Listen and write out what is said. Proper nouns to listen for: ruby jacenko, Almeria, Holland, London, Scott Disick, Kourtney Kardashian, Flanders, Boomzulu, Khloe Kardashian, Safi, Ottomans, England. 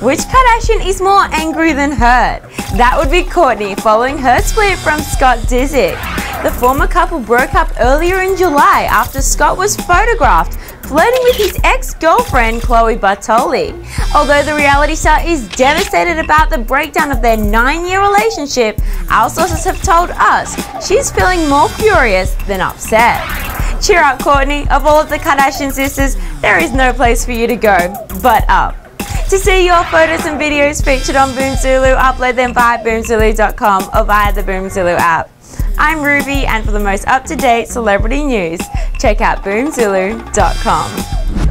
Which Kardashian is more angry than hurt? That would be Kourtney, following her split from Scott Disick. The former couple broke up earlier in July after Scott was photographed flirting with his ex-girlfriend Khloe Bartoli. Although the reality star is devastated about the breakdown of their 9-year relationship, our sources have told us she's feeling more furious than upset. Cheer up, Kourtney. Of all of the Kardashian sisters, there is no place for you to go but up. To see your photos and videos featured on Boomzulu, upload them via boomzulu.com or via the Boomzulu app. I'm Ruby, and for the most up-to-date celebrity news, check out boomzulu.com.